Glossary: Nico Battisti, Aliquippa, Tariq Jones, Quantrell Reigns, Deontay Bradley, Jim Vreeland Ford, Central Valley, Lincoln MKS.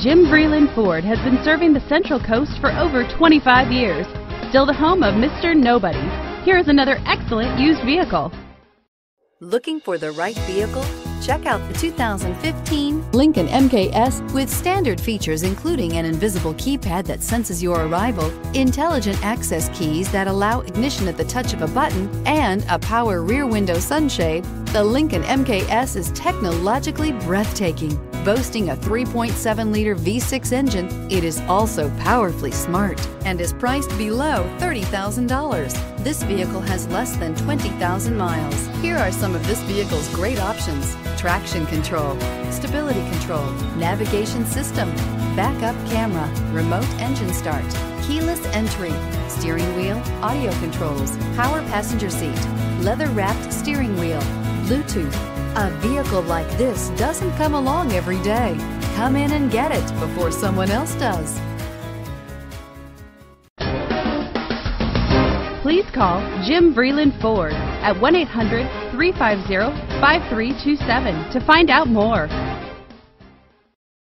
Jim Vreeland Ford has been serving the Central Coast for over 25 years. Still the home of Mr. Nobody. Here is another excellent used vehicle. Looking for the right vehicle? Check out the 2015 Lincoln MKS. With standard features including an invisible keypad that senses your arrival, intelligent access keys that allow ignition at the touch of a button, and a power rear window sunshade, the Lincoln MKS is technologically breathtaking. Boasting a 3.7-liter V6 engine, it is also powerfully smart and is priced below $30,000. This vehicle has less than 20,000 miles. Here are some of this vehicle's great options: traction control, stability control, navigation system, backup camera, remote engine start, keyless entry, steering wheel audio controls, power passenger seat, leather-wrapped steering wheel, Bluetooth. A vehicle like this doesn't come along every day. Come in and get it before someone else does. Please call Jim Vreeland Ford at 1-800-350-5327 to find out more.